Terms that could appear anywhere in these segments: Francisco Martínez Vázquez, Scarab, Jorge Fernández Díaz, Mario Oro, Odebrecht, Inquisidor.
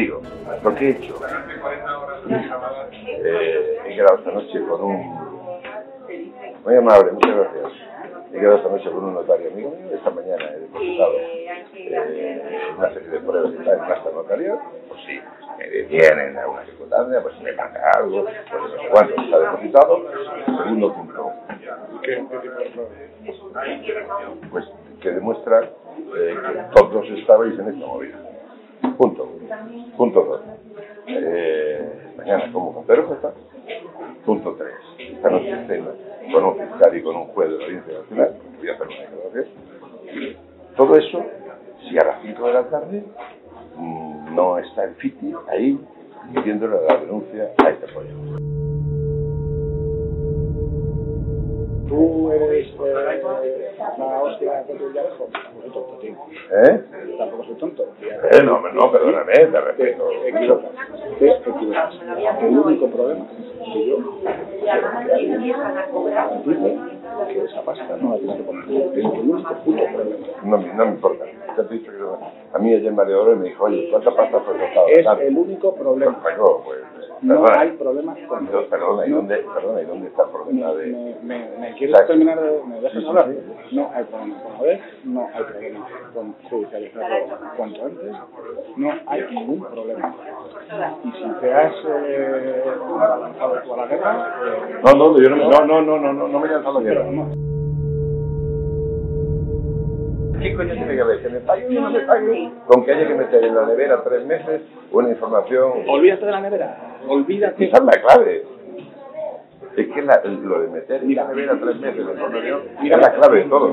digo, lo que he hecho he quedado esta noche con un... muy amable, muchas gracias. He quedado esta noche con un notario amigo mío. Esta mañana he depositado una serie de pruebas que están en nuestra notaría. Pues sí, me detienen a una circunstancia, pues me manda algo, pues no sé cuánto está depositado. Segundo punto. Pues que demuestra que todos estabais en esta movida. Punto. Punto 2. Mañana como cantero está. Punto 3. Esta noche cena con un fiscal y con un juez de la Audiencia Nacional. Voy a hacer una declaración. Todo eso, si a las 5 de la tarde no está el FITI ahí pidiéndole la denuncia a este pollo. Tú eres la hostia que tú ya eres tonto, tío. ¿Eh? Tampoco soy tonto. No, no, perdóname, te respeto. Te equivocas. El único problema es que yo que esa pasta no la tienes que poner. Es el único puto problema. No me importa. Te he dicho que a mí ayer Mario Oro me dijo, oye, ¿cuánta pasta fue cortada? Es el único problema. No hay problema con eso. Perdona, ¿y dónde está el problema de...? ¿Me quieres terminar de...? ¿Me dejas hablar? No hay problema con Odebrecht, no hay problema con judicializarlo cuanto antes, no hay ningún problema. Y si te has lanzado tú a la guerra... No, yo no me he lanzado a la guerra. ¿Qué coño tiene que ver? ¿Que me pague o no me pague? Con que haya que meter en la nevera 3 meses una información... Olvídate de la nevera, olvídate... Esa es la clave. Es que lo de meter en la nevera 3 meses de información es la clave de todo.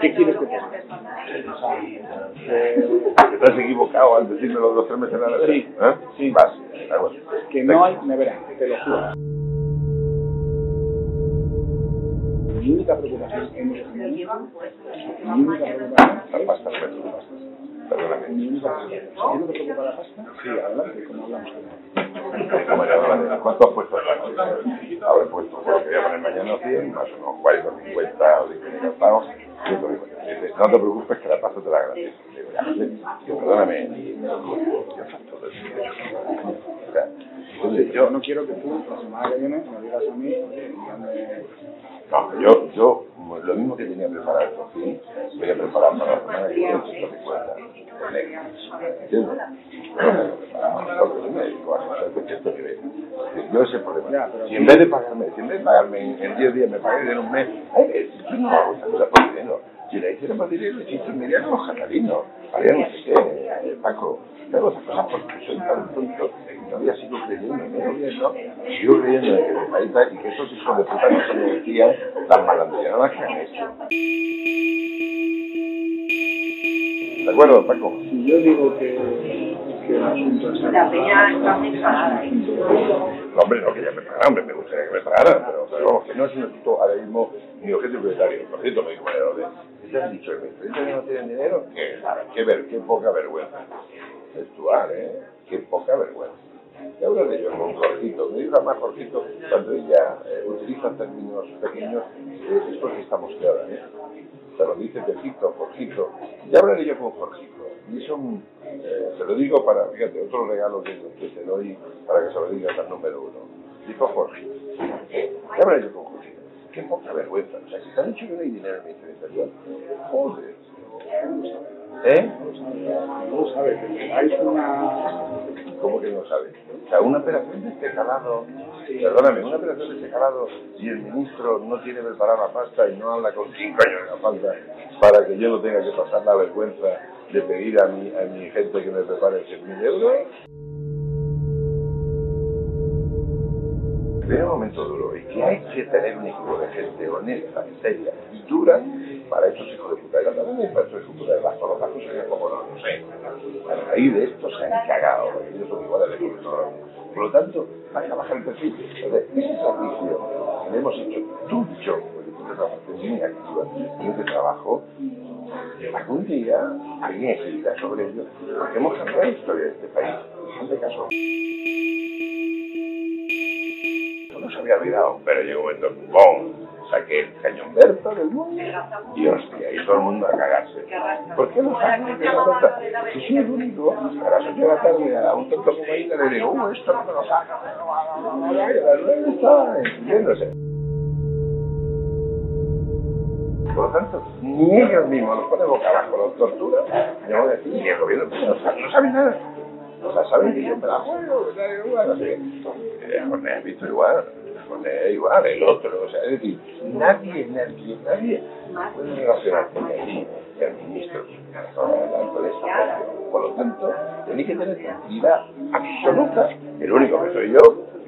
¿Qué quieres que te haga? ¿Estás equivocado al decirme los 3 meses en la nevera? Sí, sí. Vas, que no hay nevera, te lo juro. Mi única preocupación es la pasta, perdóname. Mi única preocupación, ¿no te preocupa la pasta? Sí, adelante, como hablamos. ¿Cuánto has puesto en la pasta? Habré puesto, por lo que voy a poner mañana, 100, más unos 40, 50 o 50 pagos. No te preocupes que la pasta te la agradezco. Perdóname. Yo no quiero que tú, la semana que viene, me digas a mí, no, yo lo mismo que tenía preparado por fin, voy a preparar para la semana que viene 150. ¿Entiendes? Yo ese problema. Si en vez de pagarme en 10 días me pagué en un mes, yo no hago esa cosa por dinero. Si la hiciera por dinero, me iría con los catalinos, haría no sé qué, Paco. Pero esas cosas porque soy tan tonto que todavía sigo creyendo en eso. Sigo creyendo en que me falta y que esos hijos de puta no se me decían las malandriadas que han hecho. ¿De acuerdo, Paco? Si yo digo que el asunto es... La peña está muy pagada. No, hombre, no, que ya me pagaran, hombre, me gustaría que me pagaran, pero vamos, que no es un asunto ahora mismo mi objeto prioritario. Por cierto, me dijo Mario Oro, ¿qué te has dicho? ¿Que no tienen dinero? Qué poca vergüenza. Textual, Qué poca vergüenza. Y hablo de ello con Jorgito. Me digo más Jorgito, cuando ella utiliza términos pequeños, es porque está mosqueada, Se lo dice Pejito, Jorgito. Ya hablaré yo con Jorgito. Y son, se lo digo para, fíjate, otro regalo que te doy para que se lo digas al número 1. Dijo Jorgito. Ya hablaré yo con Jorgito. Qué poca vergüenza. O sea, si te han dicho que no hay dinero en mi administración, joder. No lo sabe, hay una... ¿Cómo que no sabe? O sea, una operación de este calado, perdóname, una operación de este calado, si el ministro no tiene preparada la pasta y no habla con 5 años de la pasta para que yo no tenga que pasar la vergüenza de pedir a mi gente que me prepare 100.000 euros. Pero un momento duro, y que hay que tener un equipo de gente honesta, seria y dura para estos hijos de puta de Cataluña y para estos hijos de puta de las cosas que como no sé. A raíz de esto se han cagado, porque ellos son iguales de corrupción. Por lo tanto, hay que bajar el perfil. Entonces, ese servicio que le hemos hecho tú y yo, porque tú te trabajaste muy activa, yo te trabajo, algún día alguien escribirá sobre ello, porque hemos cambiado la historia de este país. En este caso. No se había olvidado, pero llegó un momento, ¡pum! saqué el cañón Berta del muelle y hostia, y todo el mundo a cagarse. ¿Por qué los ángeles de la Berta? Si soy el único, a las 8 de la tarde a un tonto como ella le digo, esto no me lo saca, no, y a las 9 estaba encendiéndose. Por lo tanto, ni ellos mismos nos ponen boca abajo, los torturas, y vamos a decir, y el gobierno no sabe nada. O sea, saben que yo me la juego, me da igual, no sé qué. Jorge ha visto igual, Jorge es igual, el otro, o sea, es decir, nadie puede relacionar con el ministro, con el Estado. Por lo tanto, tenéis que tener tranquilidad absoluta, el único que soy yo.